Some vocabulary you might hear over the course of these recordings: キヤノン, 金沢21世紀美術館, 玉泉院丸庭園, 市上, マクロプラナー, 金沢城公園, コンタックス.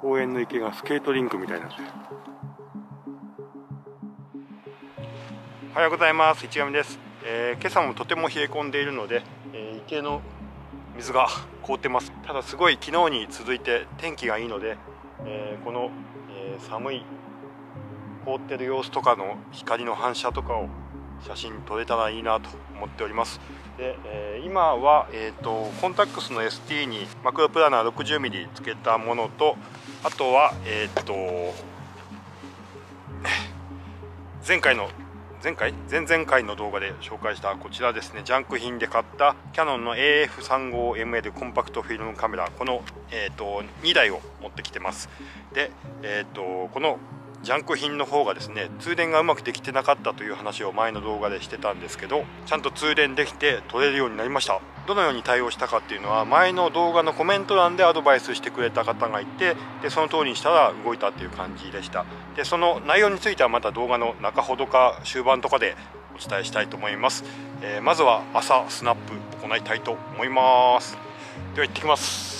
公園の池がスケートリンクみたいになってる。おはようございます、市上です。今朝もとても冷え込んでいるので、池の水が凍ってます。ただすごい昨日に続いて天気がいいので、この、寒い凍ってる様子とかの光の反射とかを写真撮れたらいいなと思っております。で、今は、コンタックスの ST にマクロプラナー 60mm つけたものと、あとは前々回の動画で紹介したこちらですね、ジャンク品で買ったキヤノンの AF35ML コンパクトフィルムカメラ、この、2台を持ってきてます。で、このジャンク品の方がですね、通電がうまくできてなかったという話を前の動画でしてたんですけど、ちゃんと通電できて撮れるようになりました。どのように対応したかっていうのは、前の動画のコメント欄でアドバイスしてくれた方がいて、でその通りにしたら動いたっていう感じでした。でその内容についてはまた動画の中ほどか終盤とかでお伝えしたいと思います。まずは朝スナップ行いたいと思います。では行ってきます。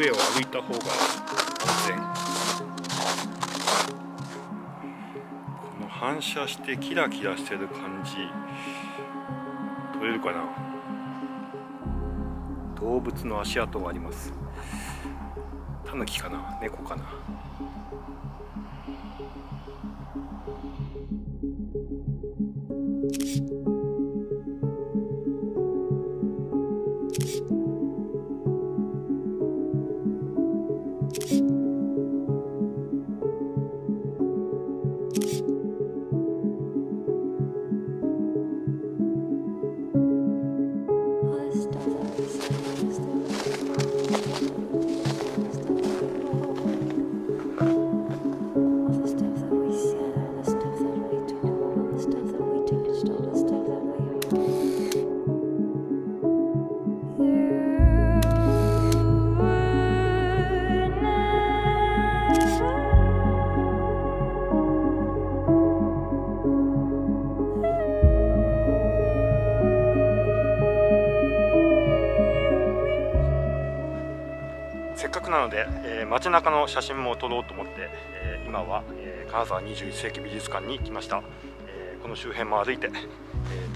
上を歩いた方が安全。この反射してキラキラしてる感じ撮れるかな。動物の足跡があります。タヌキかな、猫かな。せっかくなので、街中の写真も撮ろうと思って、今は、金沢21世紀美術館に来ました。この周辺も歩いて、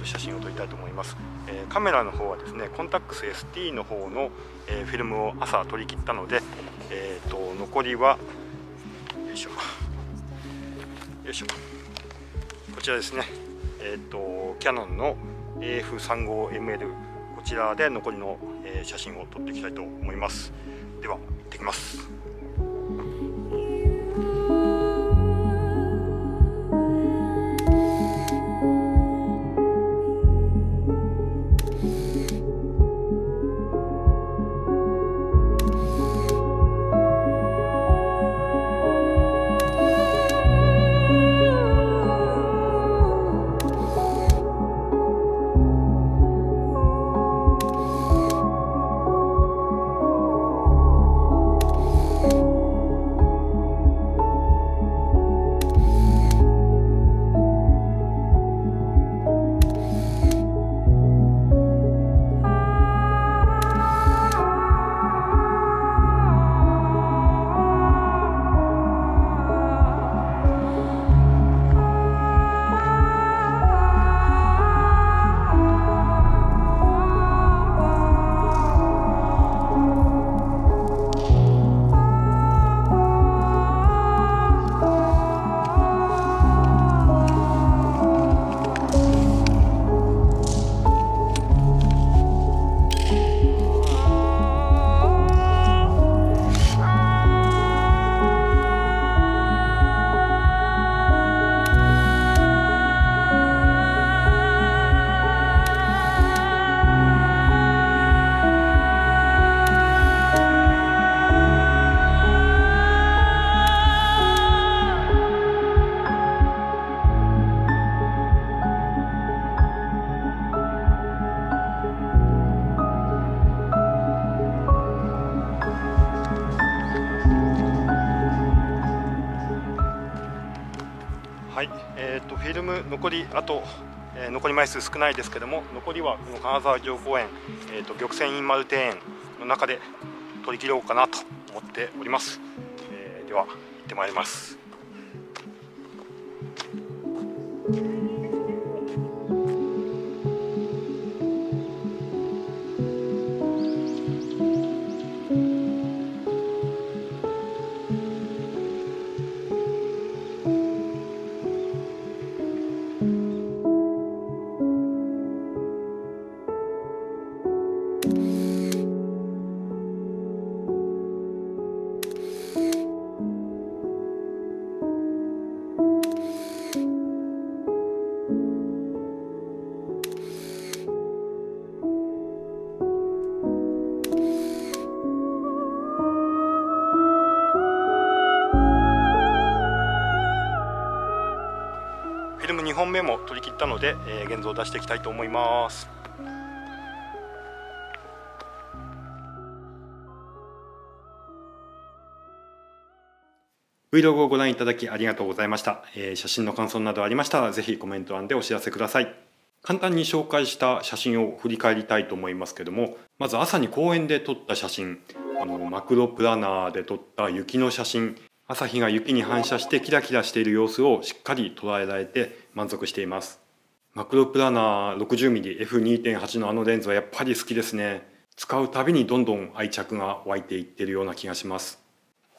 写真を撮りたいと思います。カメラの方はですね、コンタックス ST の方の、フィルムを朝撮り切ったので、残りはこちらですね、キヤノンの AF35ML こちらで残りの、写真を撮っていきたいと思います。では行ってきます。ム残りあと、残り枚数少ないですけども、残りはこの金沢城公園、玉泉院丸庭園の中で取り切ろうかなと思っております。では行ってまいります。2本目も取り切ったので、現像を出していきたいと思います。Vlog をご覧いただきありがとうございました。写真の感想などありましたら、ぜひコメント欄でお知らせください。簡単に紹介した写真を振り返りたいと思いますけども、まず朝に公園で撮った写真、マクロプラナーで撮った雪の写真、朝日が雪に反射してキラキラしている様子をしっかり捉えられて満足しています。マクロプラナー 60mm f2.8 のあのレンズはやっぱり好きですね。使うたびにどんどん愛着が湧いていってるような気がします。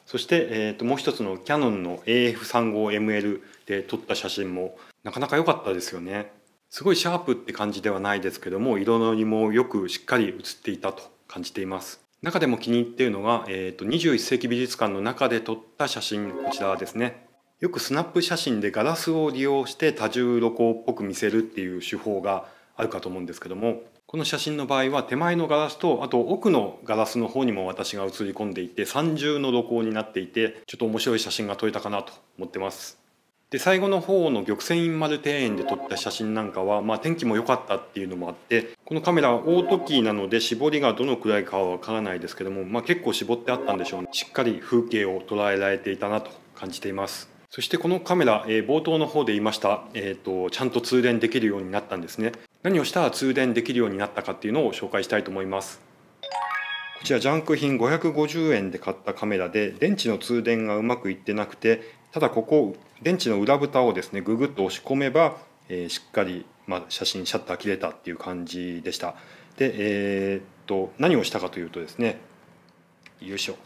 そして、もう一つのキヤノンの AF35ML で撮った写真もなかなか良かったですよね。すごいシャープって感じではないですけども、色にもよくしっかり写っていたと感じています。中でも気に入っているのが、21世紀美術館の中で撮った写真、こちらですね。よくスナップ写真でガラスを利用して多重露光っぽく見せるっていう手法があるかと思うんですけども、この写真の場合は手前のガラスとあと奥のガラスの方にも私が写り込んでいて、三重の露光になっていて、ちょっと面白い写真が撮れたかなと思ってます。で、最後の方の玉泉院丸庭園で撮った写真なんかは、天気も良かったっていうのもあって、このカメラオートキーなので絞りがどのくらいかはわからないですけども、結構絞ってあったんでしょうね。しっかり風景を捉えられていたなと感じています。そしてこのカメラ、冒頭の方で言いました、ちゃんと通電できるようになったんですね。何をしたら通電できるようになったかっていうのを紹介したいと思います。こちらジャンク品550円で買ったカメラで、電池の通電がうまくいってなくて、ただここ電池の裏蓋をですねググッと押し込めば、しっかり、シャッター切れたっていう感じでした。で、何をしたかというとですね、よいしょ、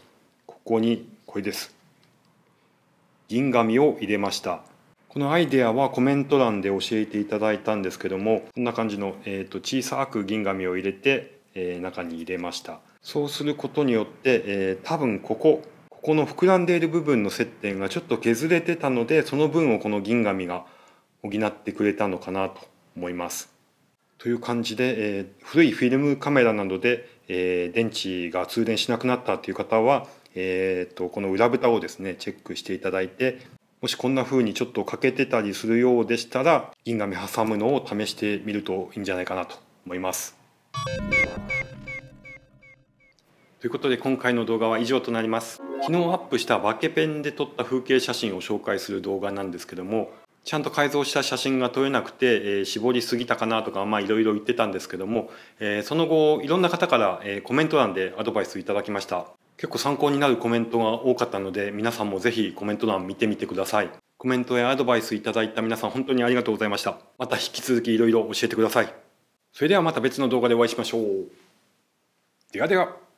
ここにこれです、銀紙を入れました。このアイデアはコメント欄で教えていただいたんですけども、こんな感じの、小さく銀紙を入れて、中に入れました。そうすることによって、多分ここの膨らんでいる部分の接点がちょっと削れてたので、その分をこの銀紙が補ってくれたのかなと思います。という感じで、古いフィルムカメラなどで、電池が通電しなくなったという方は、この裏蓋をですねチェックしていただいて、もしこんな風にちょっと欠けてたりするようでしたら、銀紙挟むのを試してみるといいんじゃないかなと思います。ということで今回の動画は以上となります。昨日アップしたバケペンで撮った風景写真を紹介する動画なんですけども、ちゃんと改造した写真が撮れなくて、絞りすぎたかなとかいろいろ言ってたんですけども、その後いろんな方からコメント欄でアドバイスいただきました。結構参考になるコメントが多かったので、皆さんもぜひコメント欄見てみてください。コメントやアドバイスいただいた皆さん、本当にありがとうございました。また引き続きいろいろ教えてください。それではまた別の動画でお会いしましょう。ではでは。